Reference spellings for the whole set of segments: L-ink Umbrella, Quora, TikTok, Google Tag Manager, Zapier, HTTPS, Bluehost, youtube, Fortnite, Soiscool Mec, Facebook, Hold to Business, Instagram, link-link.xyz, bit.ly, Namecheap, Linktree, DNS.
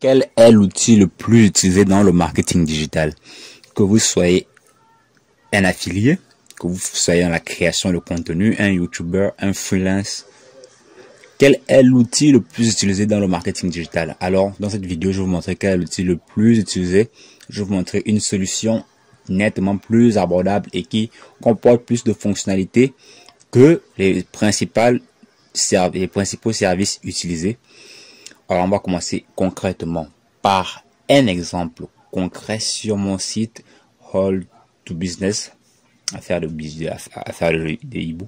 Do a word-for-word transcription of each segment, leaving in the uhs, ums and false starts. Quel est l'outil le plus utilisé dans le marketing digital? Que vous soyez un affilié, que vous soyez dans la création de contenu, un YouTuber, un freelance. Quel est l'outil le plus utilisé dans le marketing digital? Alors, dans cette vidéo, je vais vous montrer quel est l'outil le plus utilisé. Je vais vous montrer une solution nettement plus abordable et qui comporte plus de fonctionnalités que les, principales, les principaux services utilisés. Alors, on va commencer concrètement par un exemple concret sur mon site Hold to Business, affaire de business, affaire de hibou.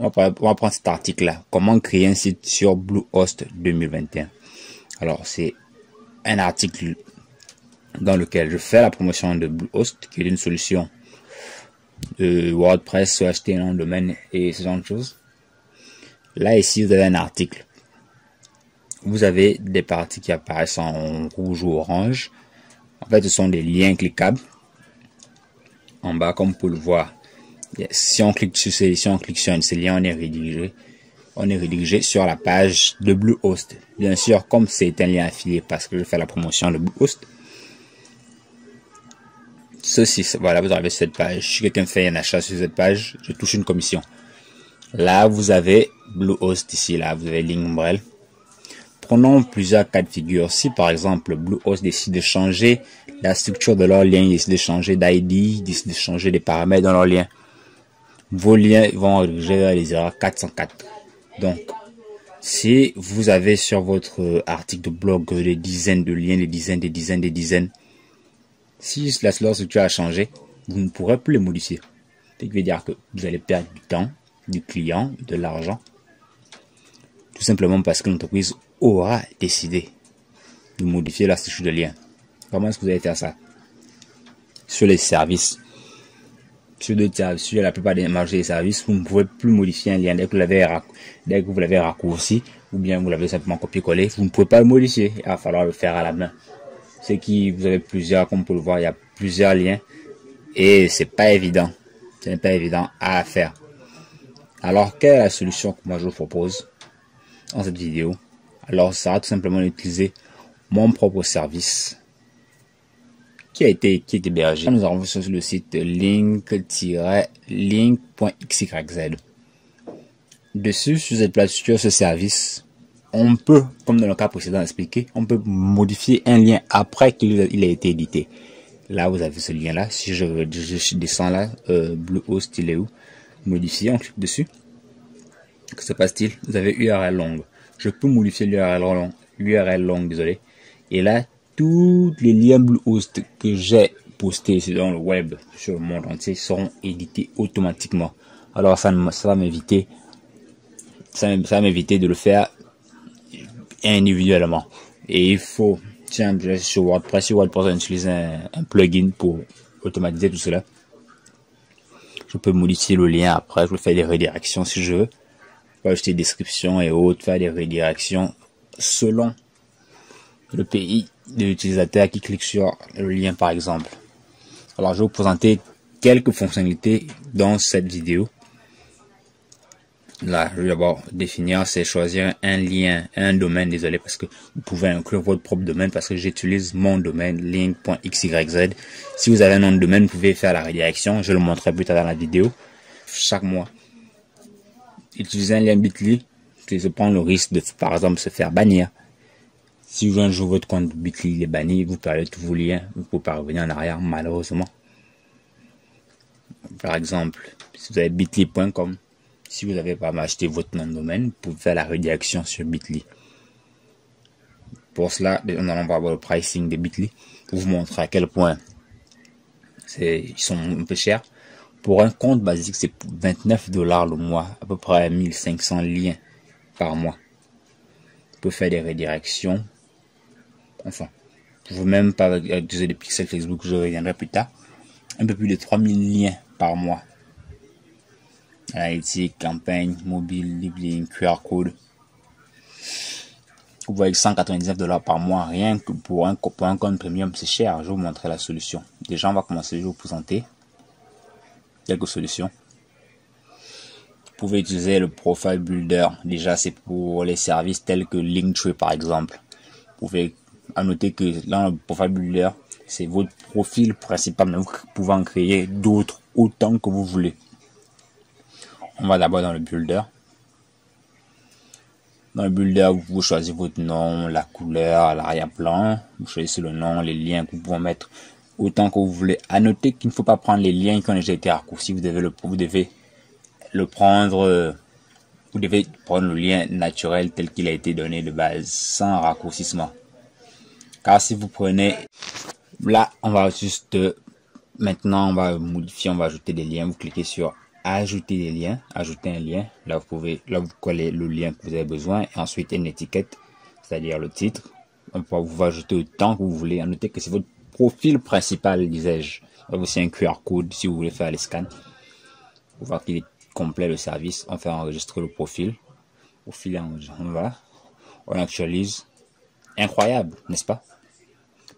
On va, on va prendre cet article-là. Comment créer un site sur Bluehost deux mille vingt et un. Alors, c'est un article dans lequel je fais la promotion de Bluehost, qui est une solution de WordPress, acheter un nom de domaine et ce genre de choses. Là, ici, vous avez un article. Vous avez des parties qui apparaissent en rouge ou orange. En fait, ce sont des liens cliquables. En bas, comme vous pouvez le voir, si on clique sur ces, si on clique sur ces liens, on est redirigé. On est redirigé sur la page de Bluehost. Bien sûr, comme c'est un lien affilié, parce que je fais la promotion de Bluehost. Ceci, voilà, vous arrivez sur cette page. Si quelqu'un fait un achat sur cette page, je touche une commission. Là, vous avez Bluehost ici. Là, vous avez L-ink Umbrella. Prenons plusieurs cas de figure. Si par exemple Bluehost décide de changer la structure de leur lien, décide de changer d'I D, décide de changer les paramètres dans leur lien, vos liens vont rediriger vers les erreurs quatre cent quatre. Donc, si vous avez sur votre article de blog des dizaines de liens, des dizaines, des dizaines, des dizaines, si la structure a changé, vous ne pourrez plus les modifier. Ce qui veut dire que vous allez perdre du temps, du client, de l'argent, tout simplement parce que l'entreprise aura décidé de modifier la structure de lien. Comment est-ce que vous allez faire ça? Sur les services, sur, de, sur la plupart des marchés des services, vous ne pouvez plus modifier un lien. Dès que vous l'avez raccourci, ou bien vous l'avez simplement copié-collé, vous ne pouvez pas le modifier. Il va falloir le faire à la main. C'est qui vous avez plusieurs, comme vous pouvez le voir, il y a plusieurs liens. Et c'est pas évident. Ce n'est pas évident à faire. Alors, quelle est la solution que moi je vous propose dans cette vidéo? Alors, ça sera tout simplement d'utiliser mon propre service qui a été, qui est hébergé. Nous allons sur le site link tiret link point x y z. Dessus, sur cette place, sur ce service, on peut, comme dans le cas précédent expliqué, on peut modifier un lien après qu'il a été édité. Là, vous avez ce lien-là. Si je, je descends là, euh, Bluehost, il est où? Modifier, on clique dessus. Que se passe-t-il? Vous avez U R L longue. Je peux modifier l'U R L long, désolé. Et là, tous les liens Bluehost que j'ai postés dans le web, sur le monde entier, seront édités automatiquement. Alors, ça, ça va m'éviter ça, ça va m'éviter de le faire individuellement. Et il faut, tiens, sur WordPress, sur WordPress, on utilise un, un plugin pour automatiser tout cela. Je peux modifier le lien après, je peux faire des redirections si je veux. Ajouter description et autres, faire des redirections selon le pays de l'utilisateur qui clique sur le lien par exemple. Alors je vais vous présenter quelques fonctionnalités dans cette vidéo. Là, je vais d'abord définir, c'est choisir un lien, un domaine, désolé parce que vous pouvez inclure votre propre domaine parce que j'utilise mon domaine, link point x y z. Si vous avez un nom de domaine, vous pouvez faire la redirection, je le montrerai plus tard dans la vidéo, chaque mois. Utiliser un lien bit point l y, c'est prendre le risque de, par exemple, se faire bannir. Si vous un jour votre compte bit point l y est banni, vous perdez tous vos liens, vous ne pouvez pas revenir en arrière, malheureusement. Par exemple, si vous avez bit point l y point com, si vous n'avez pas acheté votre nom de domaine, vous pouvez faire la redirection sur bit point l y. Pour cela, on va voir le pricing de bit point l y, pour vous montrer à quel point ils sont un peu chers. Pour un compte basique, c'est vingt-neuf dollars le mois, à peu près mille cinq cents liens par mois. Vous pouvez faire des redirections. Enfin, vous pouvez même pas utiliser des pixels Facebook, je reviendrai plus tard. Un peu plus de trois mille liens par mois. Analytique, campagne, mobile, link, Q R code. Vous voyez que cent quatre-vingt-dix-neuf dollars par mois, rien que pour un, pour un compte premium, c'est cher. Je vais vous montrer la solution. Déjà, on va commencer, je vais vous présenter quelques solutions. Vous pouvez utiliser le profile builder, déjà c'est pour les services tels que Linktree par exemple. Vous pouvez à noter que là, le vocabulaire, c'est votre profil principal, mais vous pouvez en créer d'autres autant que vous voulez. On va d'abord dans le builder. Dans le builder, vous choisissez votre nom, la couleur, l'arrière-plan. Vous choisissez le nom, les liens que vous pouvez mettre autant que vous voulez. À noter qu'il ne faut pas prendre les liens qui ont déjà été raccourcis. Vous devez le, vous devez le prendre, vous devez prendre le lien naturel tel qu'il a été donné de base, sans raccourcissement. Car si vous prenez, là, on va juste, maintenant, on va modifier, on va ajouter des liens. Vous cliquez sur ajouter des liens, ajouter un lien. Là, vous pouvez, là, vous collez le lien que vous avez besoin. Et ensuite, une étiquette, c'est-à-dire le titre. On peut vous ajouter autant que vous voulez. À noter que c'est votre profil principal, disais-je. Vous avez aussi un Q R code si vous voulez faire les scans. Pour voir qu'il est complet le service. On fait enregistrer le profil. Au fil, on va. On actualise. Incroyable, n'est-ce pas?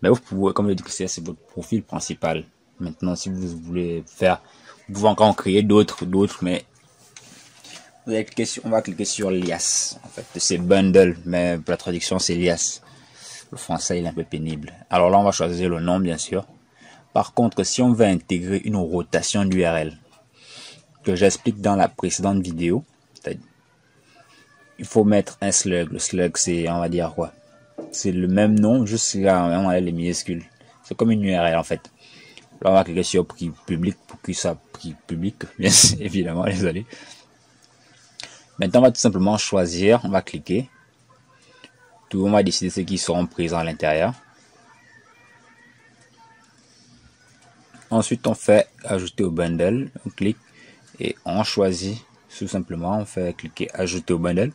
Mais vous pouvez, comme je dis, c'est votre profil principal. Maintenant, si vous voulez faire, vous pouvez encore en créer d'autres, d'autres, mais vous allez cliquer sur, on va cliquer sur lias. En fait, c'est bundle, mais la traduction c'est lias. Le français il est un peu pénible. Alors là, on va choisir le nom, bien sûr. Par contre, si on veut intégrer une rotation d'U R L, que j'explique dans la précédente vidéo, il faut mettre un slug. Le slug, c'est, on va dire quoi? C'est le même nom, juste là, on enlève les minuscules. C'est comme une U R L en fait. Là, on va cliquer sur prix public pour que ça prix public, bien évidemment, désolé. Maintenant, on va tout simplement choisir, on va cliquer. Tout, on va décider ceux qui seront présents à l'intérieur. Ensuite, on fait ajouter au bundle, on clique et on choisit tout simplement, on fait cliquer ajouter au bundle.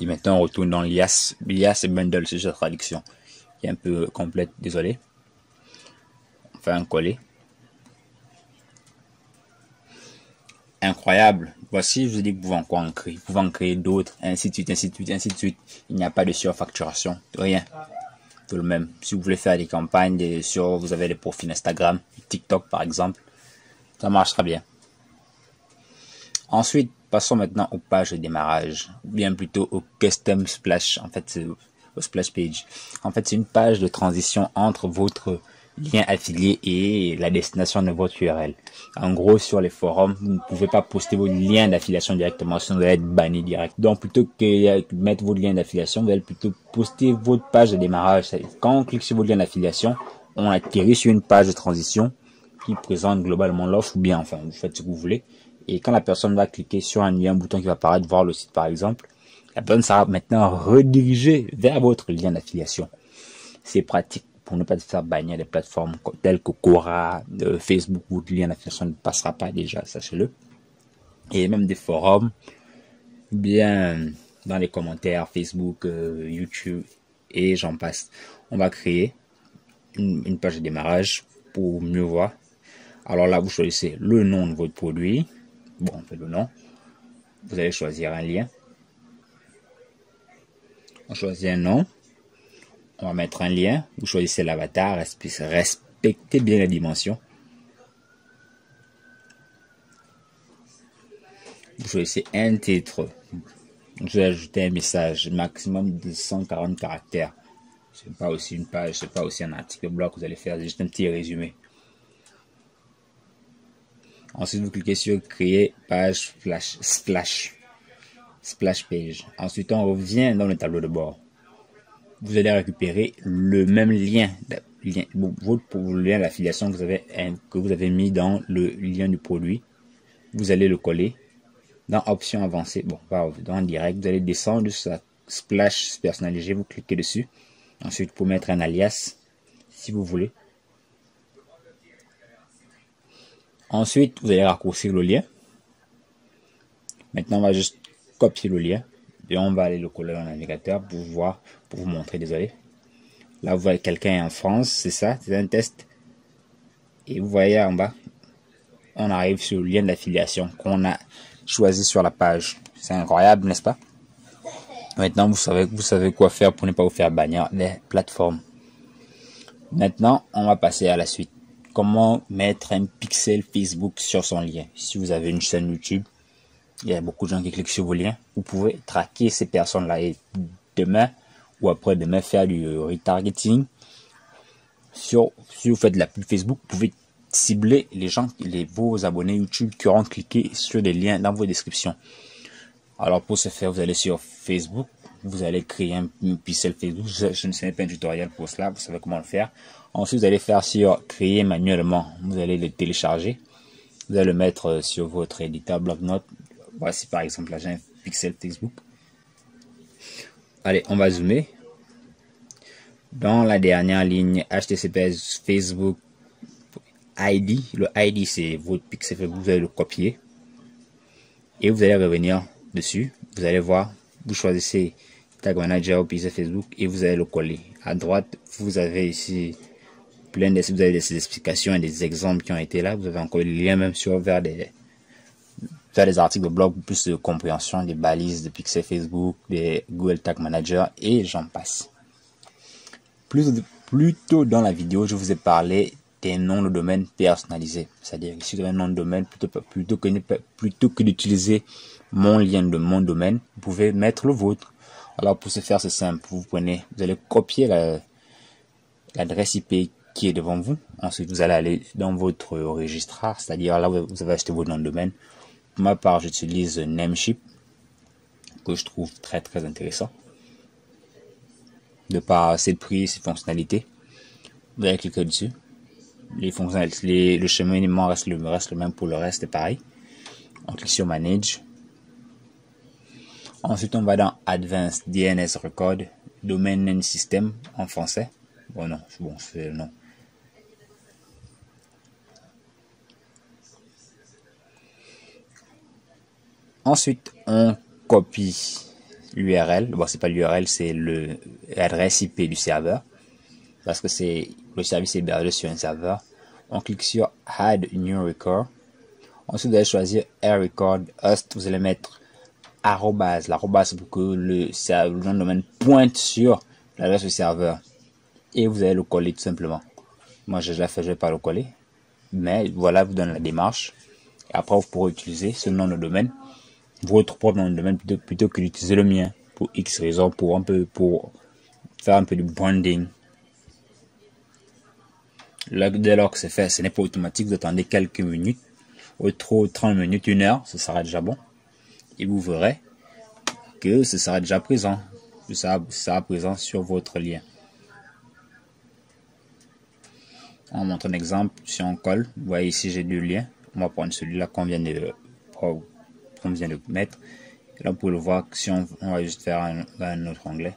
Et maintenant, on retourne dans l'I A S. L'I A S et bundle, c'est juste la traduction qui est un peu complète, désolé. On fait un coller. Incroyable. Voici, je vous dis que vous pouvez encore en créer, vous pouvez en créer d'autres, ainsi de suite, ainsi de suite, ainsi de suite. Il n'y a pas de surfacturation, rien. Tout le même. Si vous voulez faire des campagnes, des sur, vous avez des profils Instagram, TikTok par exemple, ça marchera bien. Ensuite, passons maintenant aux pages de démarrage, bien plutôt au custom splash, en fait, au splash page. En fait, c'est une page de transition entre votre lien affilié et la destination de votre U R L. En gros, sur les forums, vous ne pouvez pas poster vos liens d'affiliation directement, sinon vous allez être banni direct. Donc, plutôt que mettre votre lien d'affiliation, vous allez plutôt poster votre page de démarrage. Quand on clique sur votre lien d'affiliation, on atterrit sur une page de transition qui présente globalement l'offre ou bien, enfin, vous faites ce que vous voulez. Et quand la personne va cliquer sur un lien, un bouton qui va apparaître, voir le site par exemple, la personne sera maintenant redirigée vers votre lien d'affiliation. C'est pratique pour ne pas se faire bannir des plateformes telles que Quora, euh, Facebook, où le lien d'affiliation ne passera pas déjà, sachez-le. Et même des forums, bien dans les commentaires, Facebook, euh, YouTube, et j'en passe. On va créer une, une page de démarrage pour mieux voir. Alors là, vous choisissez le nom de votre produit. Bon, on fait le nom. Vous allez choisir un lien. On choisit un nom. On va mettre un lien. Vous choisissez l'avatar. Respectez bien la dimension. Vous choisissez un titre. Je vais ajouter un message. Maximum de cent quarante caractères. Ce n'est pas aussi une page. Ce n'est pas aussi un article blog. Vous allez faire juste un petit résumé. Ensuite, vous cliquez sur créer page flash, splash, splash page. Ensuite, on revient dans le tableau de bord. Vous allez récupérer le même lien, lien votre lien d'affiliation que vous avez, que vous avez mis dans le lien du produit. Vous allez le coller dans options avancées. Bon, pas dans direct. Vous allez descendre sur la splash personnalisée. Vous cliquez dessus. Ensuite, pour mettre un alias, si vous voulez. Ensuite, vous allez raccourcir le lien. Maintenant, on va juste copier le lien. Et on va aller le coller dans le navigateur pour vous voir, pour vous montrer, désolé. Là, vous voyez quelqu'un en France, c'est ça, c'est un test. Et vous voyez en bas, on arrive sur le lien d'affiliation qu'on a choisi sur la page. C'est incroyable, n'est-ce pas? Maintenant, vous savez, vous savez quoi faire pour ne pas vous faire bannir les plateformes. Maintenant, on va passer à la suite. Comment mettre un pixel Facebook sur son lien. Si vous avez une chaîne YouTube, il y a beaucoup de gens qui cliquent sur vos liens. Vous pouvez traquer ces personnes-là et demain ou après-demain faire du retargeting. Sur, si vous faites de la pub Facebook, vous pouvez cibler les gens, les, vos abonnés YouTube qui auront cliqué sur les liens dans vos descriptions. Alors pour ce faire, vous allez sur Facebook, vous allez créer un pixel Facebook. Je, je ne sais pas un tutoriel pour cela, vous savez comment le faire. Ensuite, vous allez faire sur créer manuellement. Vous allez le télécharger. Vous allez le mettre sur votre éditeur bloc-notes. Voici par exemple, là j'ai un pixel Facebook. Allez, on va zoomer. Dans la dernière ligne, H T T P S Facebook I D. Le I D, c'est votre pixel Facebook. Vous allez le copier. Et vous allez revenir dessus. Vous allez voir. Vous choisissez Tag Manager ou Pixel Facebook et vous allez le coller. À droite, vous avez ici plein de vous avez des explications et des exemples qui ont été là. Vous avez encore les liens même sur vers des, vers des articles de blog, plus de compréhension, des balises de Pixel Facebook, des Google Tag Manager et j'en passe. Plus, plus tôt dans la vidéo, je vous ai parlé des noms de domaine personnalisés. C'est-à-dire que si vous avez un nom de domaine, plutôt, plutôt que, plutôt que d'utiliser mon lien de mon domaine, vous pouvez mettre le vôtre. Alors pour ce faire, c'est simple. Vous prenez, vous allez copier l'adresse I P qui est devant vous. Ensuite, vous allez aller dans votre registrar, c'est-à-dire là où vous avez acheté votre nom de domaine. Pour ma part, j'utilise Namecheap, que je trouve très très intéressant. De par ses prix, ses fonctionnalités, vous allez cliquer dessus. Les fonctionnalités, les, le cheminement reste le, reste le même pour le reste, c'est pareil. On clique sur Manage. Ensuite, on va dans Advanced D N S Record, Domain Name System en français. Bon, non, c'est bon, c'est le nom. Ensuite, on copie l'U R L. Bon, c'est pas l'U R L, c'est l'adresse I P du serveur. Parce que c'est le service hébergé sur un serveur. On clique sur Add New Record. Ensuite, vous allez choisir Air Record Host. Vous allez mettre arrobase, l'arrobase pour que le, le nom de domaine pointe sur l'adresse du serveur et vous allez le coller tout simplement. Moi je la fais, je vais pas le coller, mais voilà, vous donne la démarche. Après, vous pourrez utiliser ce nom de domaine, votre propre nom de domaine, plutôt, plutôt que d'utiliser le mien pour X raisons, pour un peu pour faire un peu du branding. Là, dès lors que c'est fait, ce n'est pas automatique. Vous attendez quelques minutes, au trop trente minutes, une heure, ce sera déjà bon. Et vous verrez que ce sera déjà présent, que ça sera présent sur votre lien. On montre un exemple. Si on colle, vous voyez ici j'ai deux liens. On va prendre celui-là qu'on vient de qu'on vient de mettre. Et là vous pouvez le voir. Si on, on va juste faire un, un autre onglet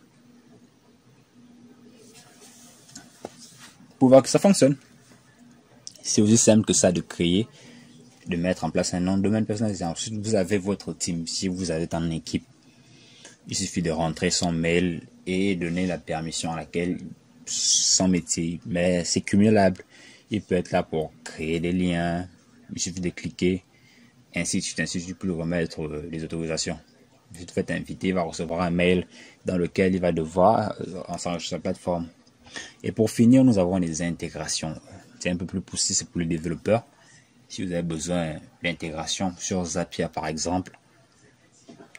pour voir que ça fonctionne. C'est aussi simple que ça de créer, de mettre en place un nom de domaine personnalisé. Ensuite, vous avez votre team. Si vous êtes en équipe, il suffit de rentrer son mail et donner la permission à laquelle son métier, mais c'est cumulable. Il peut être là pour créer des liens. Il suffit de cliquer, ainsi de suite, ainsi de suite, pour remettre les autorisations. Vous faites inviter, il va recevoir un mail dans lequel il va devoir s'enregistrer sur la plateforme. Et pour finir, nous avons les intégrations. C'est un peu plus poussé, c'est pour les développeurs. Si vous avez besoin d'intégration sur Zapier par exemple,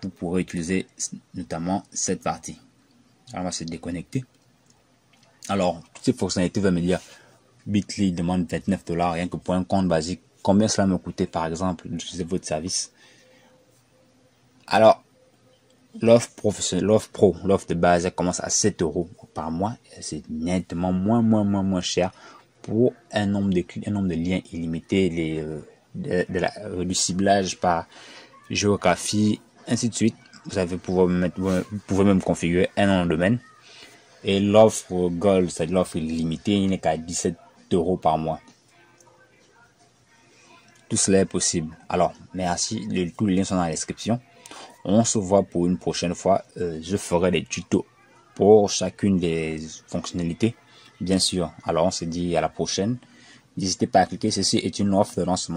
vous pourrez utiliser notamment cette partie. Alors on va se déconnecter. Alors, toutes ces fonctionnalités vont me dire, bit point l y demande vingt-neuf dollars rien que pour un compte basique. Combien cela me coûtait par exemple d'utiliser votre service? Alors, l'offre pro, l'offre de base, elle commence à sept euros par mois. C'est nettement moins, moins, moins, moins cher. Pour un nombre de un nombre de liens illimité, les, euh, de, de la, euh, du ciblage par géographie, ainsi de suite. Vous allez pouvoir mettre, vous pouvez même configurer un nom de domaine. Et l'offre Gold, c'est l'offre illimitée, il n'est qu'à dix-sept euros par mois. Tout cela est possible. Alors, merci. Le, tous les liens sont dans la description. On se voit pour une prochaine fois. Euh, je ferai des tutos pour chacune des fonctionnalités. Bien sûr. Alors, on se dit à la prochaine. N'hésitez pas à cliquer. Ceci est une offre de lancement.